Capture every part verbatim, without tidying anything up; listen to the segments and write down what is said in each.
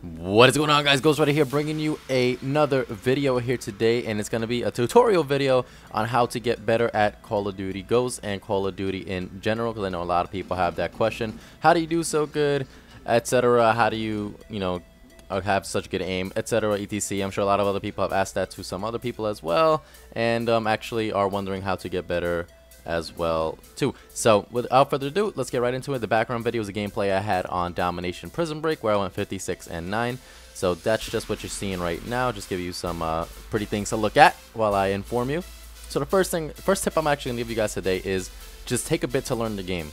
What is going on, guys? Ghost Rida here, bringing you another video here today, and it's going to be a tutorial video on how to get better at Call of Duty Ghosts and Call of Duty in general, because I know a lot of people have that question. How do you do so good, etc.? How do you you know have such good aim, etc., etc.? I'm sure a lot of other people have asked that to some other people as well, and um actually are wondering how to get better as well too. So without further ado, let's get right into it. The background video is a gameplay I had on Domination Prison Break, where I went fifty-six and nine. So that's just what you're seeing right now, just give you some uh, pretty things to look at while I inform you. So the first thing first tip I'm actually gonna give you guys today is just take a bit to learn the game.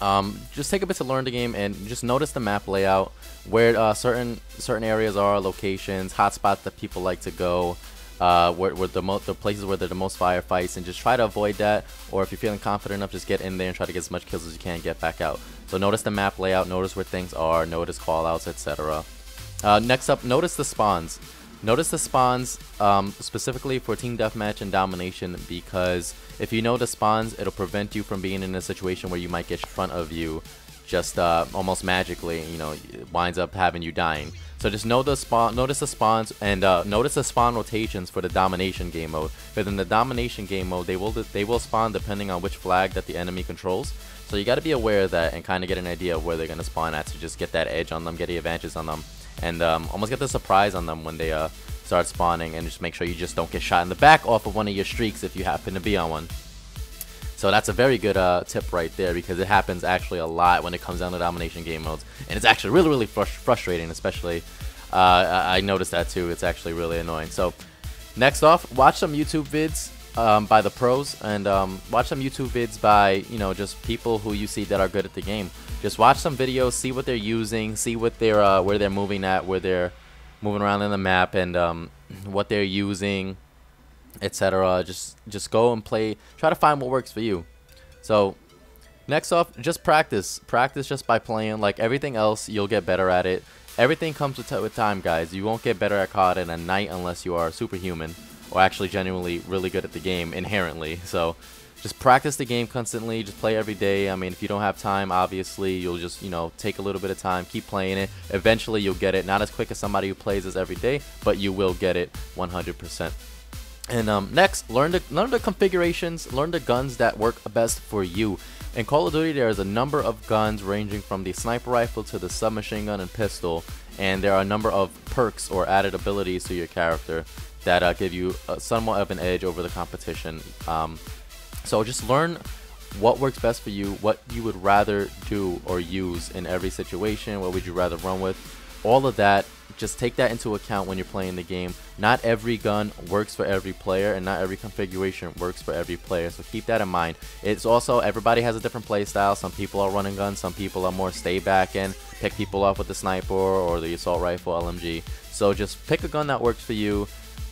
Um, just take a bit to learn the game and just notice the map layout, where uh, certain certain areas are, locations, hotspots that people like to go, uh where, where the most the places where there are the most firefights, and just try to avoid that. Or if you're feeling confident enough, just get in there and try to get as much kills as you can, get back out. So notice the map layout, notice where things are, notice callouts, etc. Uh next up, notice the spawns. Notice the spawns um specifically for team deathmatch and domination, because if you know the spawns, it'll prevent you from being in a situation where you might get in front of you just uh almost magically, you know, it winds up having you dying. So just know the spawn, notice the spawns, and uh, notice the spawn rotations for the domination game mode. Because in the domination game mode, they will they will spawn depending on which flag that the enemy controls. So you got to be aware of that and kind of get an idea of where they're gonna spawn at, to just get that edge on them, get the advantage on them, and um, almost get the surprise on them when they uh, start spawning. And just make sure you just don't get shot in the back off of one of your streaks if you happen to be on one. So that's a very good uh, tip right there, because it happens actually a lot when it comes down to domination game modes. And it's actually really, really frust frustrating, especially. Uh, I, I noticed that too. It's actually really annoying. So next off, watch some YouTube vids um, by the pros, and um, watch some YouTube vids by, you know, just people who you see that are good at the game. Just watch some videos, see what they're using, see what they're, uh, where they're moving at, where they're moving around in the map, and um, what they're using, etc. just just go and play, try to find what works for you. So next off, just practice practice just by playing. Like everything else, you'll get better at it. Everything comes with, with time, guys. You won't get better at C O D in a night unless you are superhuman or actually genuinely really good at the game inherently. So just practice the game constantly, just play every day. I mean, if you don't have time, obviously you'll just, you know, take a little bit of time, keep playing it. Eventually you'll get it, not as quick as somebody who plays this every day, but you will get it one hundred percent. And um, next, learn the, learn the configurations, learn the guns that work best for you. In Call of Duty, there is a number of guns ranging from the sniper rifle to the submachine gun and pistol. And there are a number of perks or added abilities to your character that uh, give you uh, somewhat of an edge over the competition. Um, so just learn what works best for you, what you would rather do or use in every situation, what would you rather run with. All of that, just take that into account when you're playing the game. Not every gun works for every player, and not every configuration works for every player, so keep that in mind. It's also, everybody has a different play style. Some people are running guns, some people are more stay back and pick people off with the sniper or the assault rifle, L M G. So just pick a gun that works for you,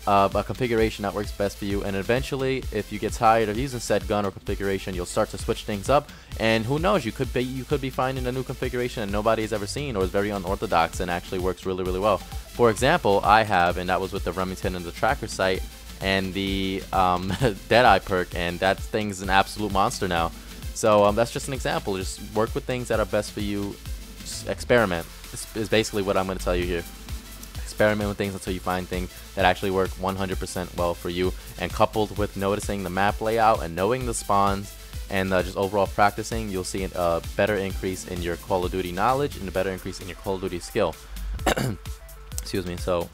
uh, a configuration that works best for you, and eventually, if you get tired of using said gun or configuration, you'll start to switch things up. And who knows, you could be you could be finding a new configuration that nobody's ever seen, or is very unorthodox and actually works really, really well. For example, I have, and that was with the Remington and the tracker sight and the um, Deadeye perk, and that thing's an absolute monster now. So um, that's just an example. Just work with things that are best for you. Just experiment is basically what I'm going to tell you here. Experiment with things until you find things that actually work one hundred percent well for you. And coupled with noticing the map layout and knowing the spawns, and uh, just overall practicing, you'll see a uh, better increase in your Call of Duty knowledge and a better increase in your Call of Duty skill. Excuse me. So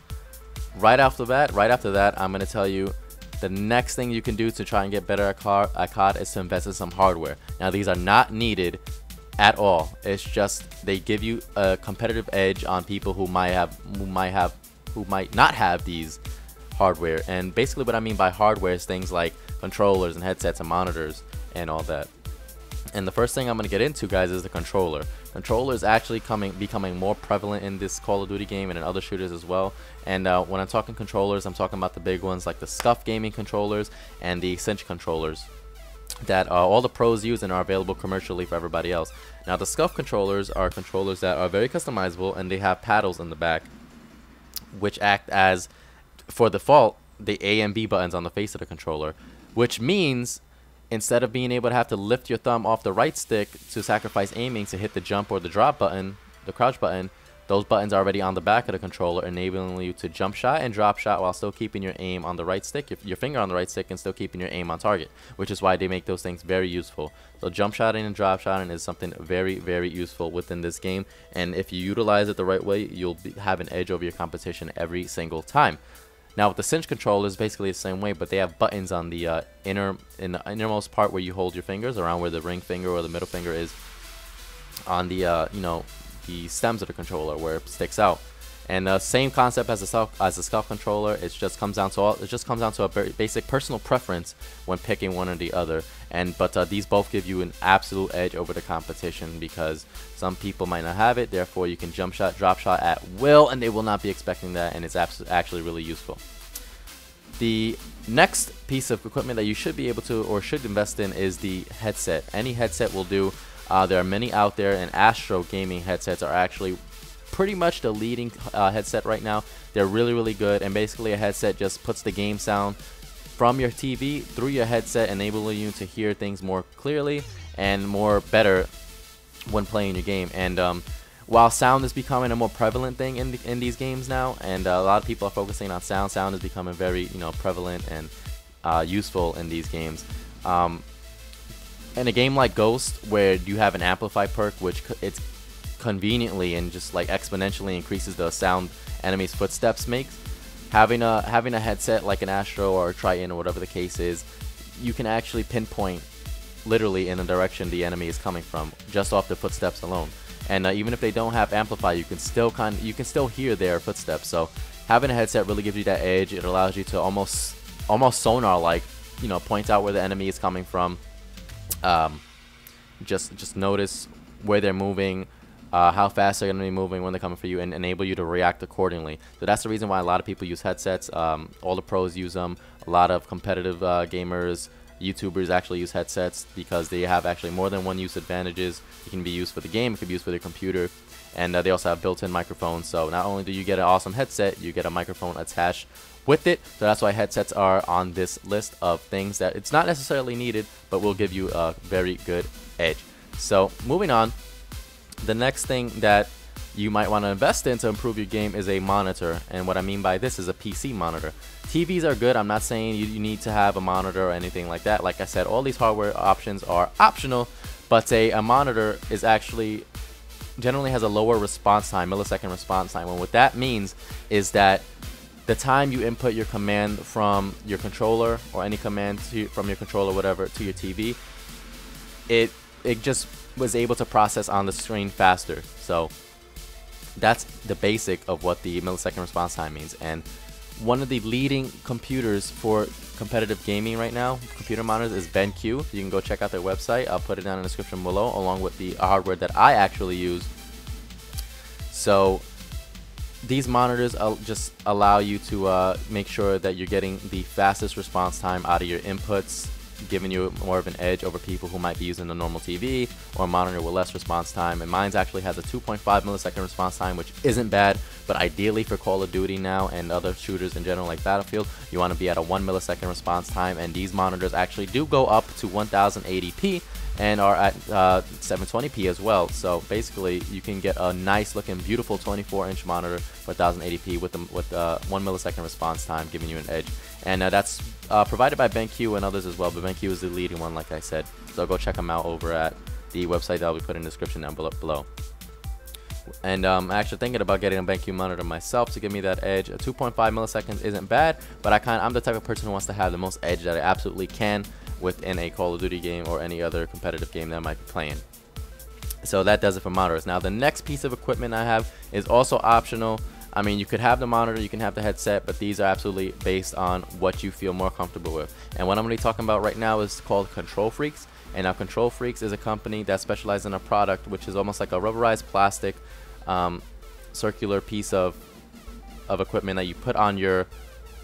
right off the bat, right after that, I'm going to tell you the next thing you can do to try and get better at C O D is to invest in some hardware. Now, these are not needed at all. It's just they give you a competitive edge on people who might have who might have who might not have these hardware. And basically what I mean by hardware is things like controllers and headsets and monitors and all that. And the first thing I'm going to get into, guys, is the controller. Controller is actually coming becoming more prevalent in this Call of Duty game and in other shooters as well. And uh, when I'm talking controllers, I'm talking about the big ones like the Scuf gaming controllers and the Cinch controllers that uh, all the pros use and are available commercially for everybody else. Now, the Scuf controllers are controllers that are very customizable, and they have paddles in the back, which act as, for default, the A and B buttons on the face of the controller, which means instead of being able to have to lift your thumb off the right stick to sacrifice aiming to hit the jump or the drop button, the crouch button, Those buttons are already on the back of the controller, enabling you to jump shot and drop shot while still keeping your aim on the right stick, your, your finger on the right stick, and still keeping your aim on target, which is why they make those things very useful. So jump shotting and drop shotting is something very, very useful within this game, and if you utilize it the right way, you'll be, have an edge over your competition every single time. Now with the Cinch controller, it's basically the same way, but they have buttons on the uh, inner in the innermost part where you hold your fingers, around where the ring finger or the middle finger is, on the uh, you know, the stems of the controller where it sticks out. And the uh, same concept as the self, as the Scuf controller. It just comes down to all, it just comes down to a basic personal preference when picking one or the other. And but uh, these both give you an absolute edge over the competition, because some people might not have it. Therefore, you can jump shot, drop shot at will, and they will not be expecting that. And it's actually really useful. The next piece of equipment that you should be able to or should invest in is the headset. Any headset will do. Uh, there are many out there, and Astro gaming headsets are actually pretty much the leading uh, headset right now. They're really, really good, and basically a headset just puts the game sound from your T V through your headset, enabling you to hear things more clearly and more better when playing your game. And um, while sound is becoming a more prevalent thing in, the, in these games now, and uh, a lot of people are focusing on sound, sound is becoming very, you know, prevalent and uh, useful in these games. Um, in a game like Ghost, where you have an amplify perk, which it's conveniently and just like exponentially increases the sound enemies' footsteps makes, having a having a headset like an Astro or a Triton or whatever the case is, you can actually pinpoint literally in the direction the enemy is coming from just off the footsteps alone. And uh, even if they don't have amplify, you can still kind of, you can still hear their footsteps. So having a headset really gives you that edge. It allows you to almost almost sonar like, you know, point out where the enemy is coming from. Um, just just notice where they're moving. Uh, how fast they're going to be moving when they're coming for you, and enable you to react accordingly. So that's the reason why a lot of people use headsets. Um, all the pros use them. A lot of competitive uh, gamers, YouTubers actually use headsets, because they have actually more than one use advantages. It can be used for the game, it can be used for your computer, and uh, they also have built-in microphones. So not only do you get an awesome headset, you get a microphone attached with it. So that's why headsets are on this list of things that it's not necessarily needed, but will give you a very good edge. So moving on. The next thing that you might want to invest in to improve your game is a monitor, and what I mean by this is a P C monitor. T Vs are good. I'm not saying you, you need to have a monitor or anything like that. Like I said, all these hardware options are optional, but a, a monitor is actually generally has a lower response time, millisecond response time, and what that means is that the time you input your command from your controller or any command to, from your controller, whatever, to your T V, it it just was able to process on the screen faster. So that's the basic of what the millisecond response time means. And one of the leading computers for competitive gaming right now, computer monitors, is BenQ. You can go check out their website. I'll put it down in the description below, along with the hardware that I actually use. So these monitors just allow you to uh, make sure that you're getting the fastest response time out of your inputs, giving you more of an edge over people who might be using a normal T V or a monitor with less response time. And mine actually has a two point five millisecond response time, which isn't bad, but ideally for Call of Duty now and other shooters in general like Battlefield, you want to be at a one millisecond response time, and these monitors actually do go up to ten eighty p and are at uh, seven twenty p as well. So basically you can get a nice looking, beautiful twenty-four inch monitor for ten eighty p with, the, with uh, one millisecond response time, giving you an edge. And uh, that's uh, provided by BenQ and others as well, but BenQ is the leading one, like I said. So go check them out over at the website that I'll be putting in the description down below. And um, I'm actually thinking about getting a BenQ monitor myself to give me that edge. A two point five milliseconds isn't bad, but I kind I'm the type of person who wants to have the most edge that I absolutely can within a Call of Duty game or any other competitive game that I might be playing. So that does it for monitors. Now the next piece of equipment I have is also optional. I mean, you could have the monitor, you can have the headset, but these are absolutely based on what you feel more comfortable with. And what I'm going to be talking about right now is called Control Freaks. And now Control Freaks is a company that specializes in a product which is almost like a rubberized plastic um, circular piece of, of equipment that you put on your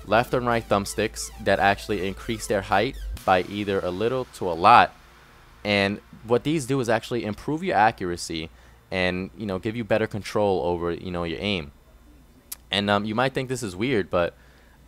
left and right thumbsticks that actually increase their height by either a little to a lot. And what these do is actually improve your accuracy and, you know, give you better control over, you know, your aim. And um, you might think this is weird, but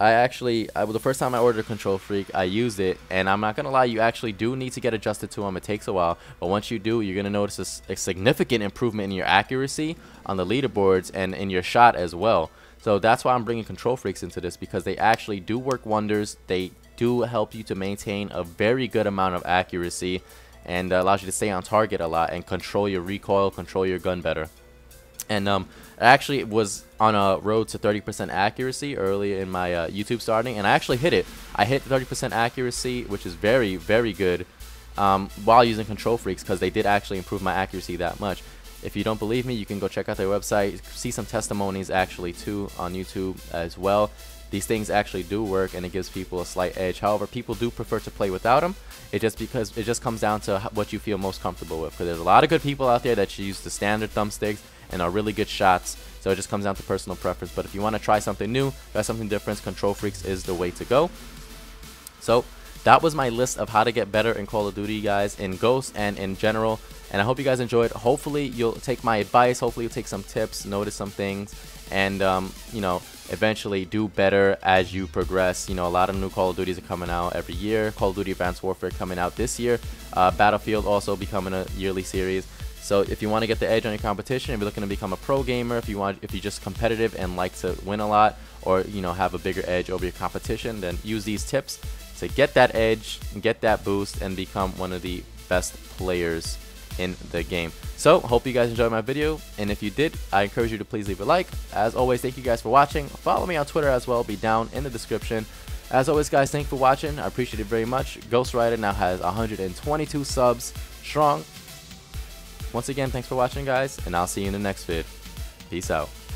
I actually, I, well, the first time I ordered a Control Freak, I used it, and I'm not going to lie, you actually do need to get adjusted to them. It takes a while, but once you do, you're going to notice a, a significant improvement in your accuracy on the leaderboards and in your shot as well. So that's why I'm bringing Control Freaks into this, because they actually do work wonders. They do help you to maintain a very good amount of accuracy and uh, allows you to stay on target a lot and control your recoil, control your gun better. And um, actually it was on a road to thirty percent accuracy earlier in my uh, YouTube starting, and I actually hit it. I hit thirty percent accuracy, which is very, very good, um, while using Control Freaks, because they did actually improve my accuracy that much. If you don't believe me, you can go check out their website, see some testimonies actually too on YouTube as well. These things actually do work, and it gives people a slight edge. However, people do prefer to play without them. It just because it just comes down to what you feel most comfortable with. Because there's a lot of good people out there that use the standard thumbsticks and are really good shots. So it just comes down to personal preference. But if you want to try something new, try something different, Control Freaks is the way to go. So that was my list of how to get better in Call of Duty, guys, in Ghosts and in general. And I hope you guys enjoyed. Hopefully you'll take my advice. Hopefully you'll take some tips, notice some things, and um, you know, eventually do better as you progress. You know, a lot of new Call of Duties are coming out every year. Call of Duty Advanced Warfare coming out this year. Uh, Battlefield also becoming a yearly series. So if you want to get the edge on your competition, if you're looking to become a pro gamer, if you want, if you're just competitive and like to win a lot, or you know, have a bigger edge over your competition, then use these tips to get that edge, get that boost, and become one of the best players in the game. So hope you guys enjoyed my video, and if you did, I encourage you to please leave a like. As always, thank you guys for watching. Follow me on Twitter as well, be down in the description. As always, guys, thank you for watching. I appreciate it very much. Ghost Rida now has one hundred twenty-two subs strong. Once again, thanks for watching, guys, and I'll see you in the next vid. Peace out.